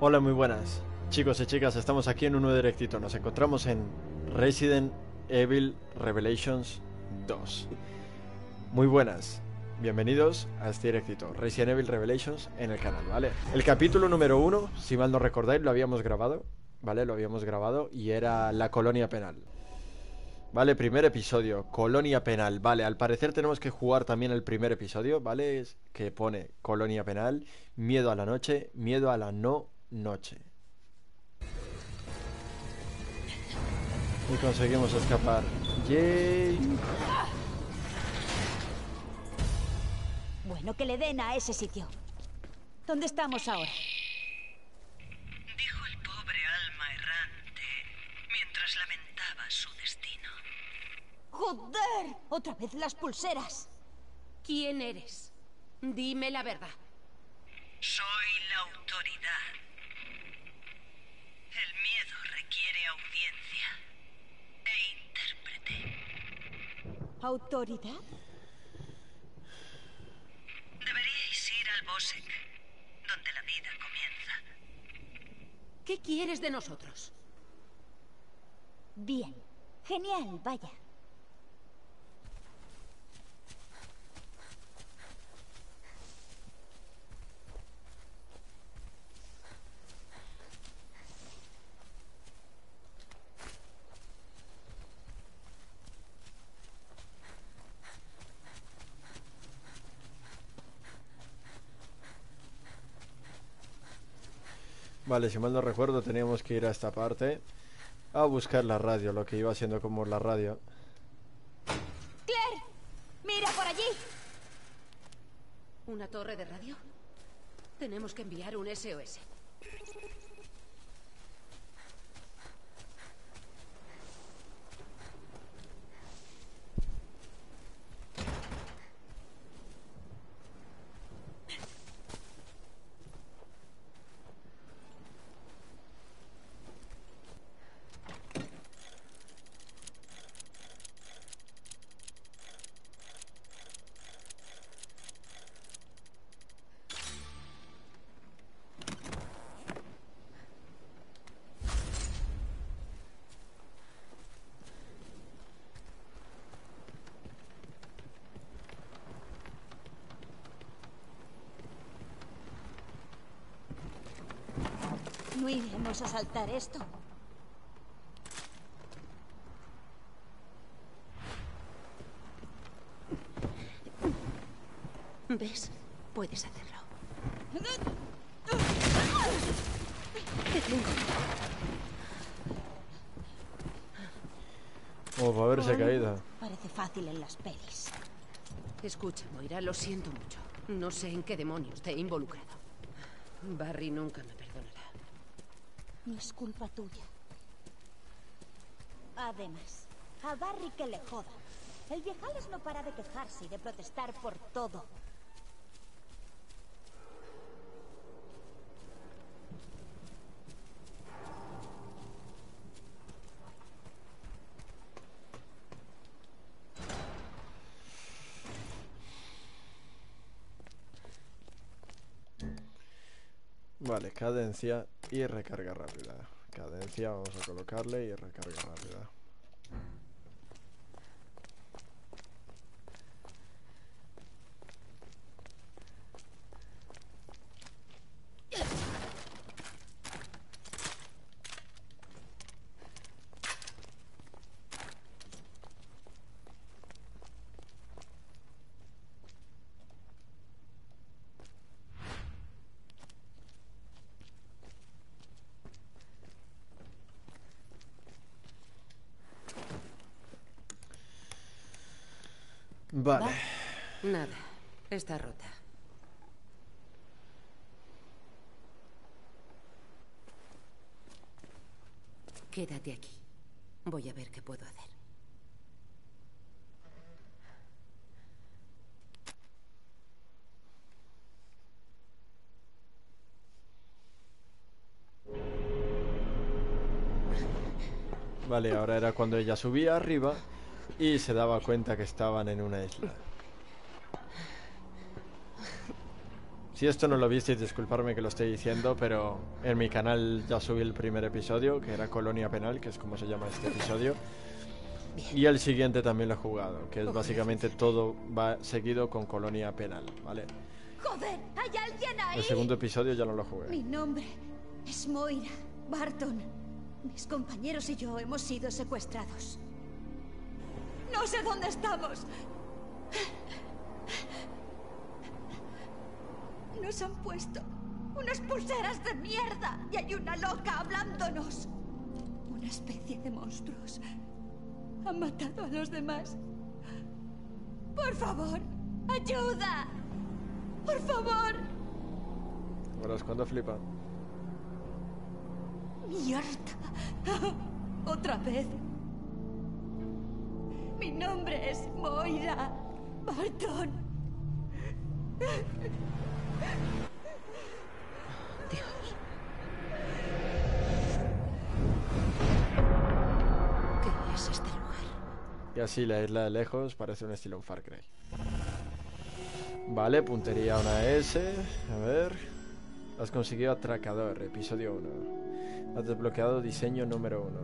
Hola, muy buenas chicos y chicas, estamos aquí en un nuevo directito. Nos encontramos en Resident Evil Revelations 2. Muy buenas, bienvenidos a este directito, Resident Evil Revelations en el canal, ¿vale? El capítulo número 1, si mal no recordáis, lo habíamos grabado, ¿vale? Lo habíamos grabado y era la colonia penal. Vale, primer episodio, colonia penal, ¿vale? Al parecer tenemos que jugar también el primer episodio, ¿vale? Es que pone colonia penal, miedo a la noche, miedo a la no noche. Y conseguimos escapar. ¡Yay! Bueno, que le den a ese sitio. ¿Dónde estamos ahora? Dijo el pobre alma errante mientras lamentaba su destino. ¡Joder! ¡Otra vez las pulseras! ¿Quién eres? Dime la verdad. Soy la autoridad. El miedo requiere audiencia e intérprete. ¿Autoridad? Donde la vida comienza. ¿Qué quieres de nosotros? Bien. Genial, vaya. Vale, si mal no recuerdo teníamos que ir a esta parte a buscar la radio, lo que iba haciendo como la radio. ¡Claire! ¡Mira por allí! ¿Una torre de radio? Tenemos que enviar un SOS. No iremos a saltar esto. ¿Ves? Puedes hacerlo. Te tengo. Oh, para verse caída. Parece fácil en las pelis. Escucha, Moira, lo siento mucho. No sé en qué demonios te he involucrado. Barry nunca me perdonará. No es culpa tuya. Además, a Barry que le joda. El viejales no para de quejarse y de protestar por todo. Vale, cadencia y recarga rápida. Cadencia vamos a colocarle y recarga rápida. Vale. Nada, está rota. Quédate aquí. Voy a ver qué puedo hacer. Vale, ahora era cuando ella subía arriba y se daba cuenta que estaban en una isla. Si esto no lo visteis, disculparme que lo esté diciendo, pero en mi canal ya subí el primer episodio, que era Colonia Penal, que es como se llama este episodio. Y el siguiente también lo he jugado, que es básicamente todo va seguido con Colonia Penal, ¿vale? ¡Joder! ¡Hay alguien ahí! El segundo episodio ya no lo jugué. Mi nombre es Moira Barton. Mis compañeros y yo hemos sido secuestrados. No sé dónde estamos. Nos han puesto unas pulseras de mierda y hay una loca hablándonos. Una especie de monstruos. Han matado a los demás. Por favor, ayuda. Por favor. Ahora es cuando flipa. Mierda. Otra vez. Mi nombre es Moira Barton. Dios. ¿Qué es este lugar? Y así la isla de lejos parece un estilo en Far Cry. Vale, puntería una S. A ver. Has conseguido atracador, episodio 1. Has desbloqueado diseño número 1.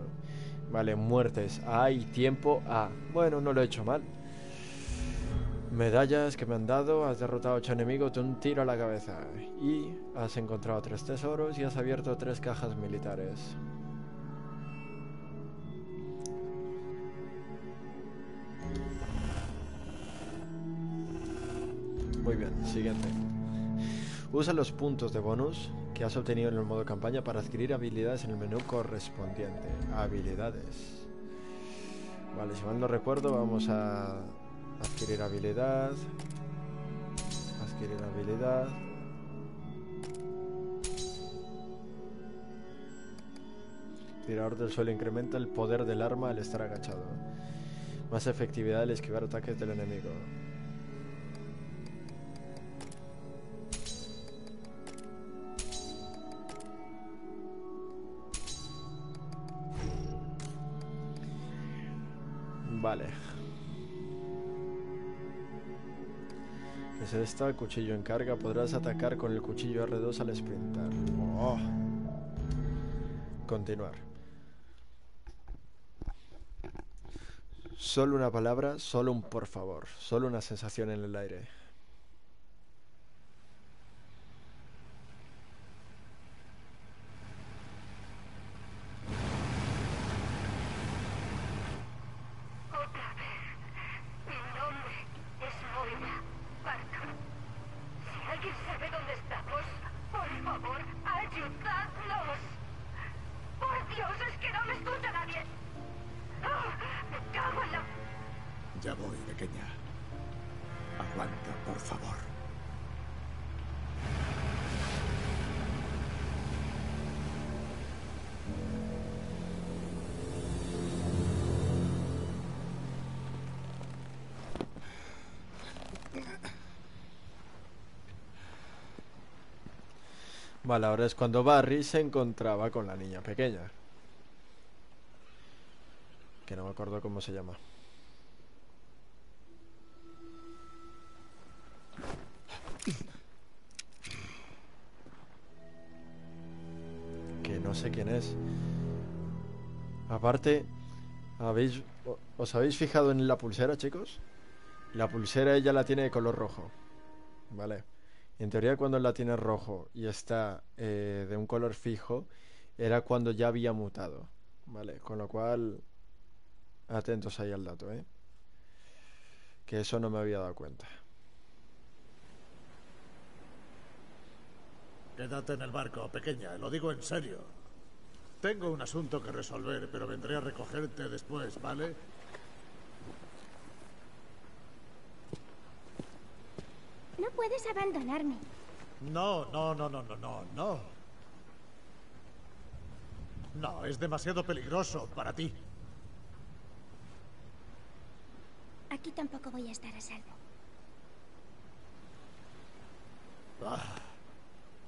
Vale, muertes A y tiempo A. Bueno, no lo he hecho mal. Medallas que me han dado. Has derrotado 8 enemigos de un tiro a la cabeza. Y has encontrado 3 tesoros y has abierto 3 cajas militares. Muy bien, siguiente. Usa los puntos de bonus que has obtenido en el modo campaña para adquirir habilidades en el menú correspondiente. Habilidades. Vale, si mal no recuerdo, vamos a adquirir habilidad. Adquirir habilidad. Tirador del suelo incrementa el poder del arma al estar agachado. Más efectividad al esquivar ataques del enemigo. Vale. ¿Qué es esta? Cuchillo en carga. Podrás atacar con el cuchillo R2 al sprintar. Oh. Continuar. Solo una palabra, solo un por favor, solo una sensación en el aire. Vale, ahora es cuando Barry se encontraba con la niña pequeña. Que no me acuerdo cómo se llama. Que no sé quién es. Aparte, ¿os habéis fijado en la pulsera, chicos? La pulsera ella la tiene de color rojo. Vale. En teoría, cuando la tiene rojo y está de un color fijo, era cuando ya había mutado, ¿vale? Con lo cual, atentos ahí al dato, ¿eh? Que eso no me había dado cuenta. Quédate en el barco, pequeña, lo digo en serio. Tengo un asunto que resolver, pero vendré a recogerte después, ¿vale? No puedes abandonarme. No. No, es demasiado peligroso para ti. Aquí tampoco voy a estar a salvo. Ah,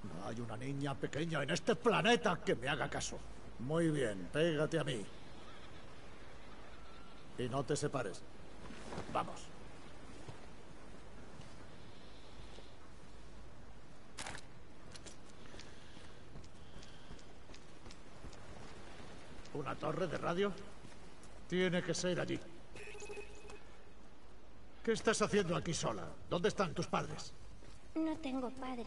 no hay una niña pequeña en este planeta que me haga caso. Muy bien, pégate a mí. Y no te separes. Vamos. ¿Una torre de radio? Tiene que ser allí. ¿Qué estás haciendo aquí sola? ¿Dónde están tus padres? No tengo padres.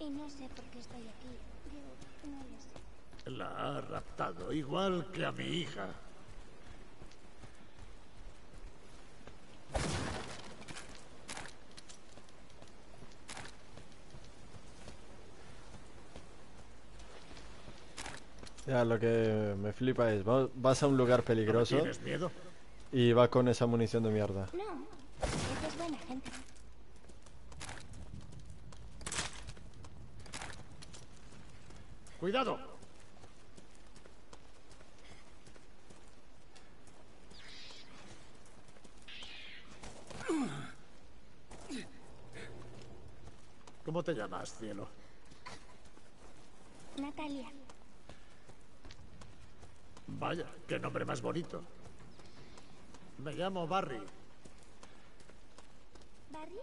Y no sé por qué estoy aquí. Yo no lo sé. La ha raptado, igual que a mi hija. Ya, lo que me flipa es, vas a un lugar peligroso. ¿No tienes miedo? Y va con esa munición de mierda. No, esa es buena gente. ¡Cuidado! ¿Cómo te llamas, cielo? Natalia. Vaya, qué nombre más bonito. Me llamo Barry. ¿Barry?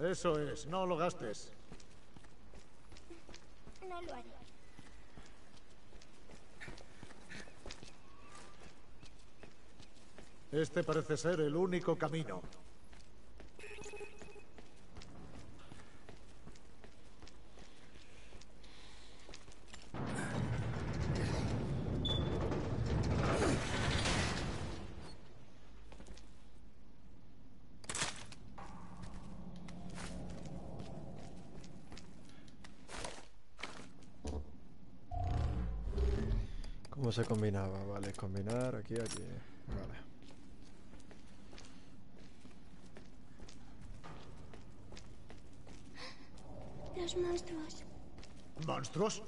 Eso es, no lo gastes. No lo haré. Este parece ser el único camino. ¿Cómo se combinaba? Vale, combinar aquí, aquí. Vale. Los monstruos. ¿Monstruos?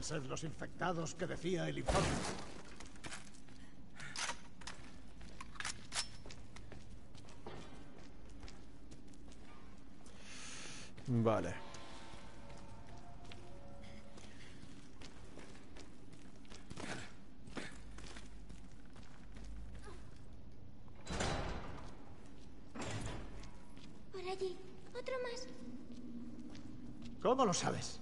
Ser los infectados que decía el informe. Vale. Por allí, otro más. ¿Cómo lo sabes?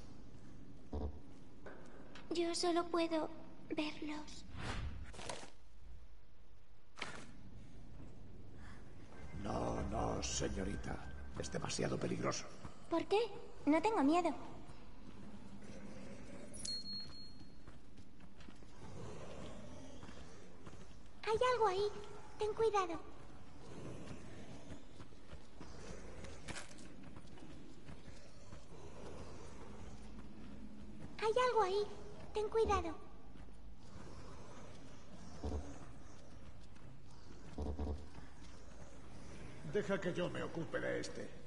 Yo solo puedo verlos. No, no, señorita. Es demasiado peligroso. ¿Por qué? No tengo miedo. Hay algo ahí. Ten cuidado. Hay algo ahí. Ten cuidado. Deja que yo me ocupe de este.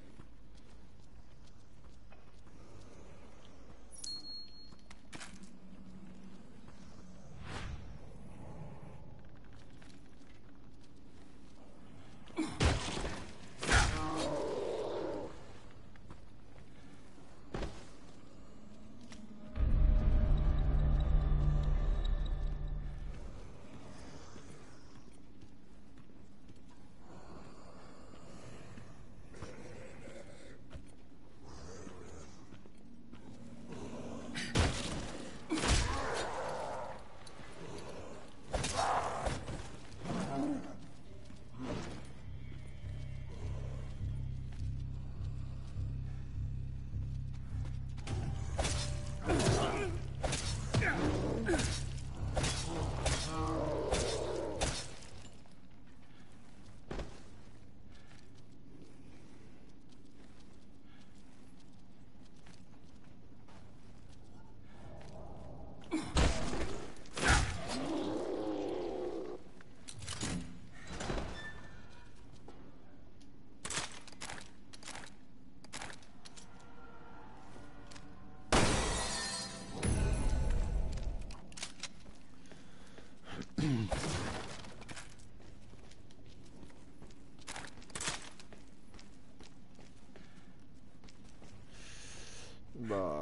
Vale.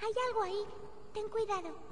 Hay algo ahí. Ten cuidado.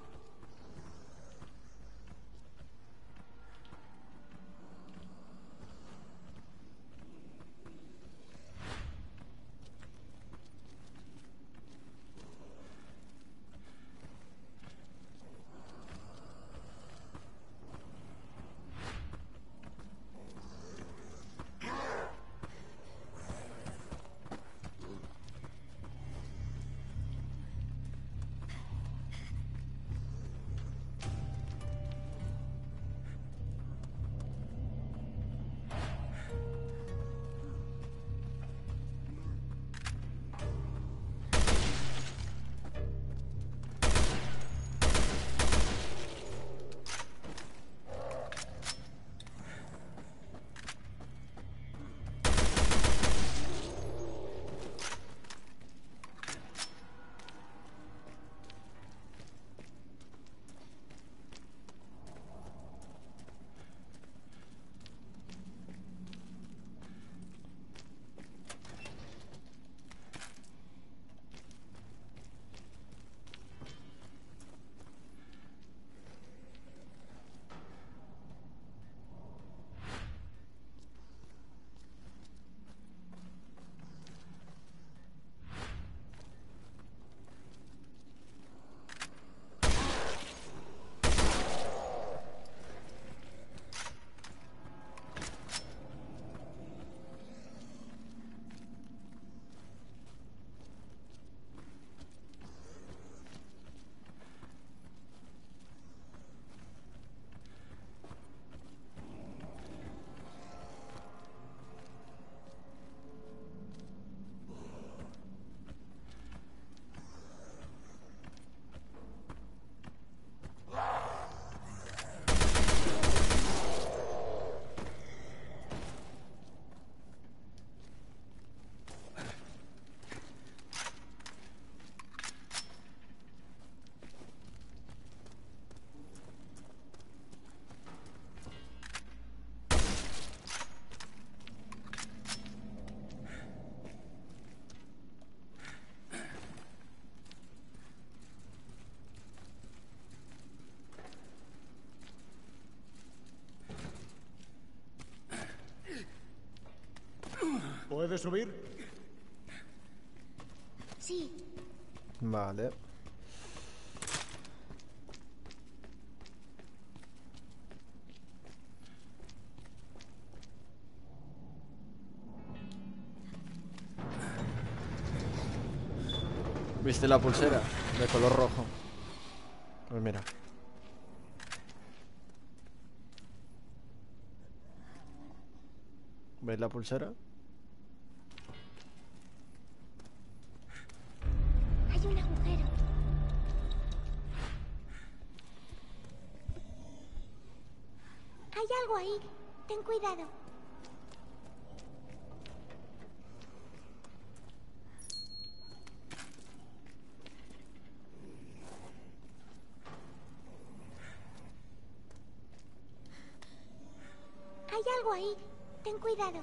¿Puedes subir? Sí. Vale. ¿Viste la pulsera? De color rojo. Pues mira. ¿Veis la pulsera? Ahí, ten cuidado. Hay algo ahí, ten cuidado.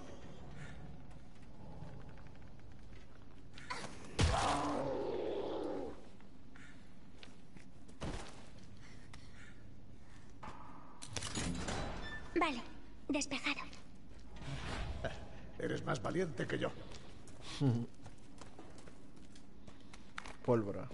Vale, despejado. Eres más valiente que yo. Pólvora.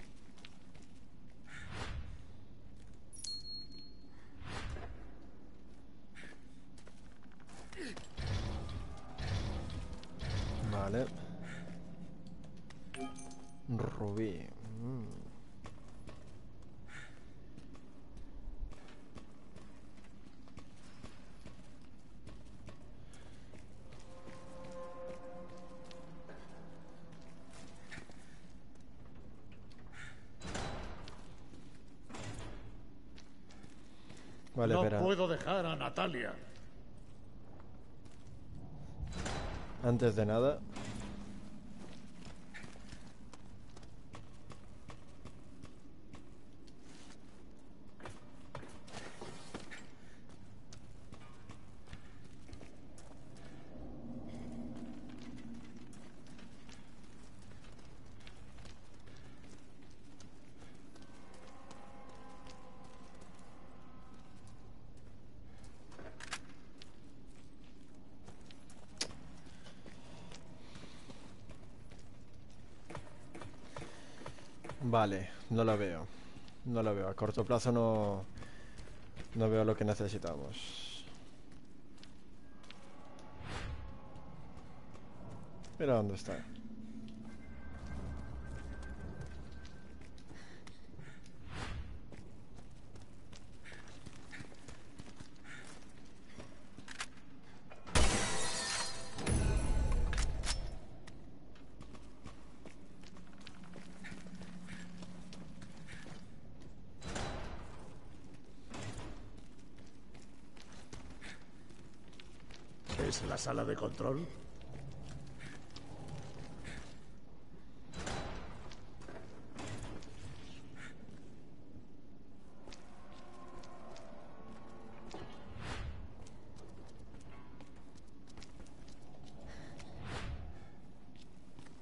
Vale, no puedo dejar a Natalia. Antes de nada... Vale, no la veo. No la veo, a corto plazo no... No veo lo que necesitamos. Mira dónde está. ¿La sala de control?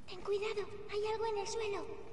Ten cuidado, hay algo en el suelo.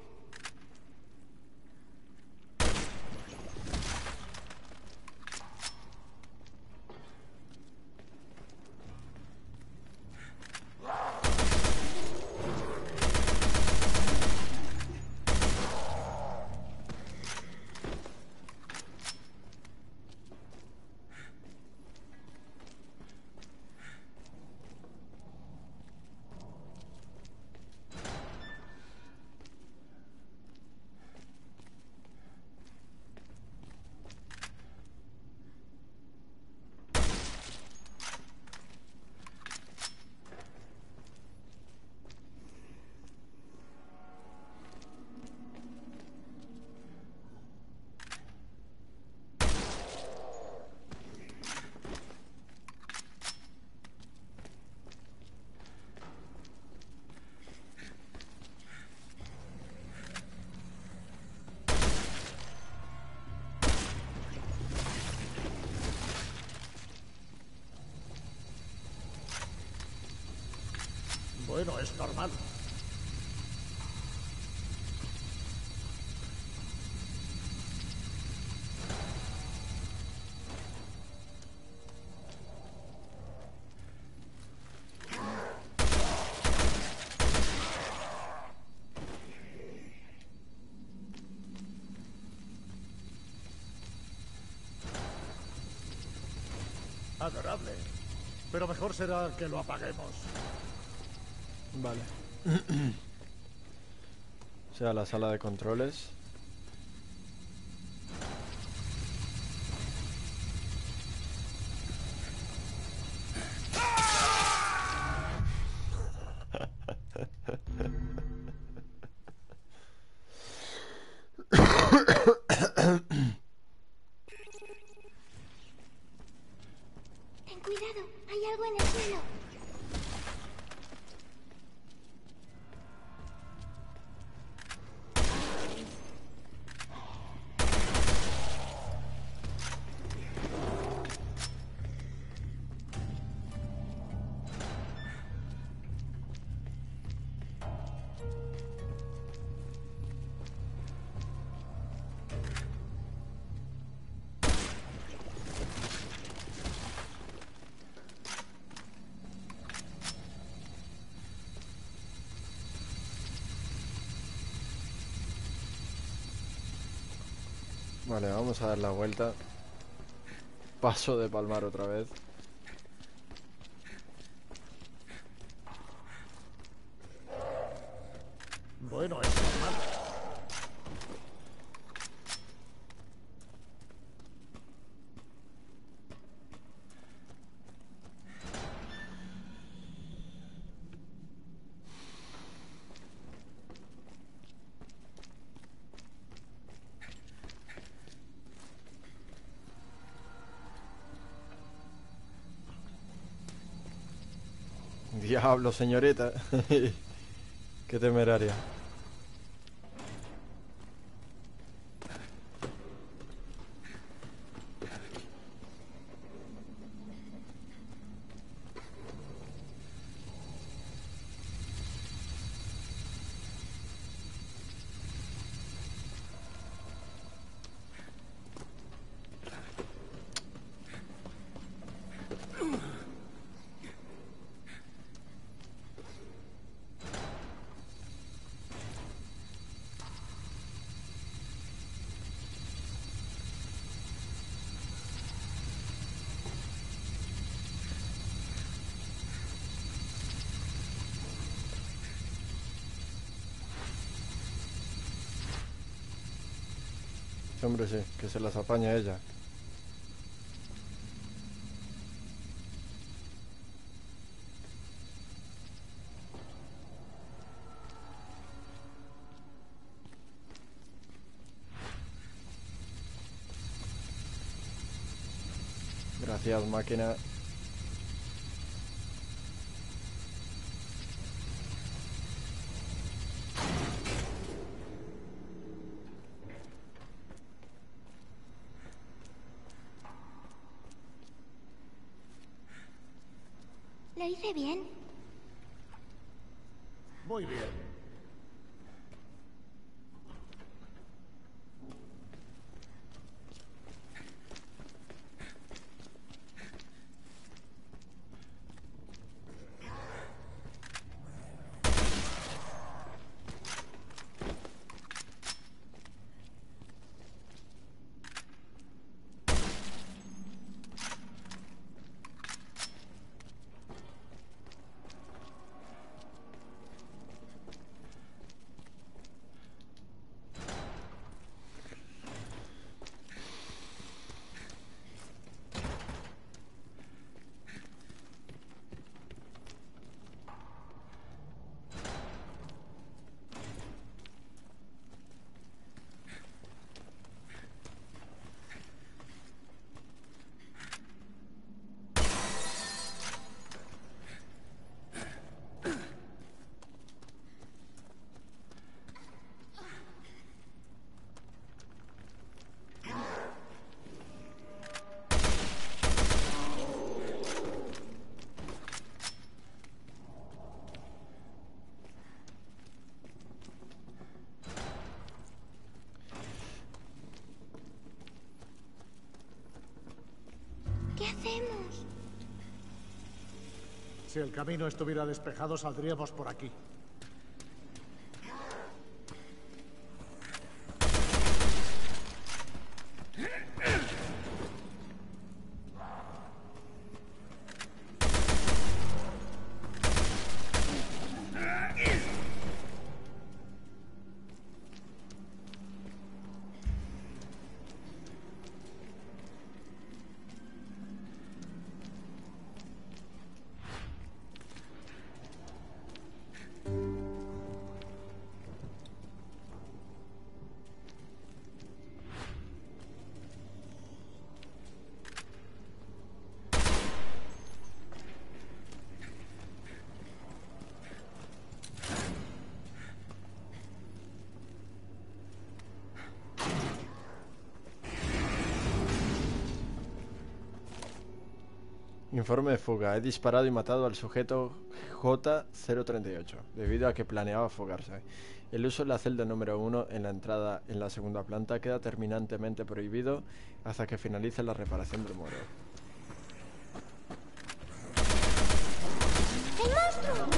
Bueno, es normal. Adorable. Pero mejor será que lo apaguemos. Vale. O sea, la sala de controles. Vale, vamos a dar la vuelta. Paso de palmar otra vez. Bueno, es normal. Diablo, señorita. Qué temeraria. Hombre, sí, que se las apaña ella. Gracias, máquina. ¿Lo hice bien? Muy bien. Si el camino estuviera despejado, saldríamos por aquí. Informe de fuga. He disparado y matado al sujeto J-038 debido a que planeaba fugarse. El uso de la celda número 1 en la entrada en la segunda planta queda terminantemente prohibido hasta que finalice la reparación del muro. ¡El monstruo!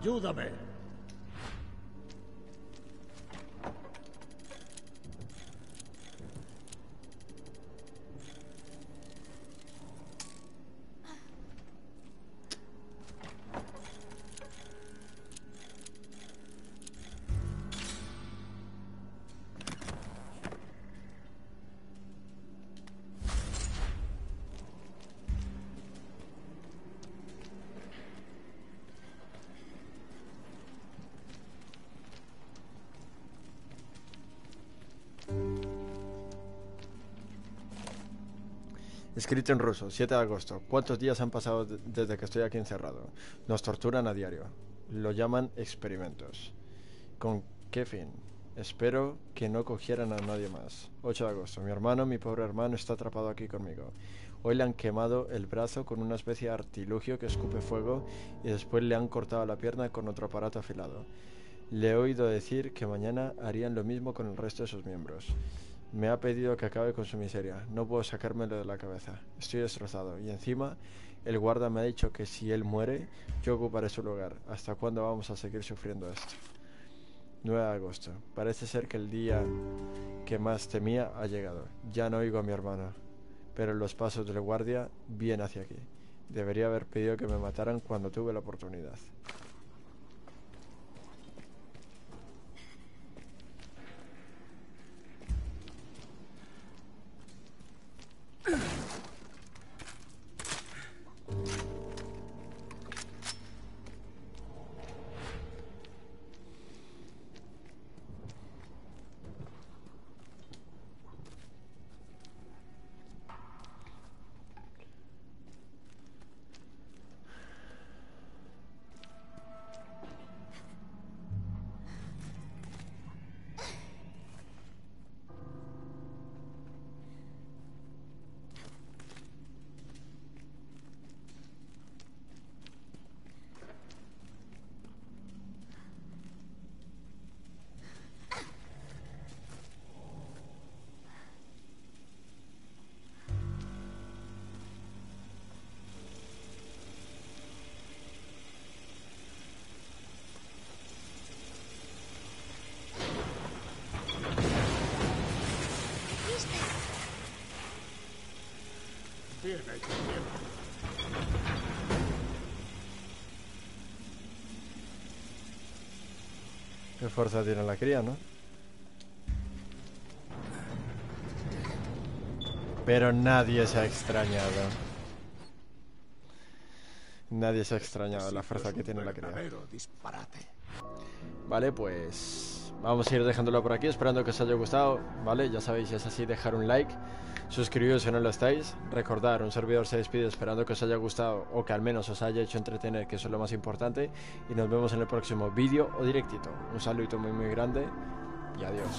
Ayúdame. Escrito en ruso, 7 de agosto. ¿Cuántos días han pasado desde que estoy aquí encerrado? Nos torturan a diario. Lo llaman experimentos. ¿Con qué fin? Espero que no cogieran a nadie más. 8 de agosto. Mi hermano, mi pobre hermano, está atrapado aquí conmigo. Hoy le han quemado el brazo con una especie de artilugio que escupe fuego y después le han cortado la pierna con otro aparato afilado. Le he oído decir que mañana harían lo mismo con el resto de sus miembros. Me ha pedido que acabe con su miseria. No puedo sacármelo de la cabeza. Estoy destrozado. Y encima, el guarda me ha dicho que si él muere, yo ocuparé su lugar. ¿Hasta cuándo vamos a seguir sufriendo esto? 9 de agosto. Parece ser que el día que más temía ha llegado. Ya no oigo a mi hermano, pero los pasos del guardia vienen hacia aquí. Debería haber pedido que me mataran cuando tuve la oportunidad. Qué fuerza tiene la cría, ¿no? Pero nadie se ha extrañado. Nadie se ha extrañado la fuerza que tiene la cría. Vale, pues vamos a ir dejándolo por aquí, esperando que os haya gustado. Vale, ya sabéis, si es así, dejar un like. Suscribiros si no lo estáis. Recordar, un servidor se despide esperando que os haya gustado o que al menos os haya hecho entretener, que eso es lo más importante. Y nos vemos en el próximo vídeo o directito. Un saludito muy grande y adiós.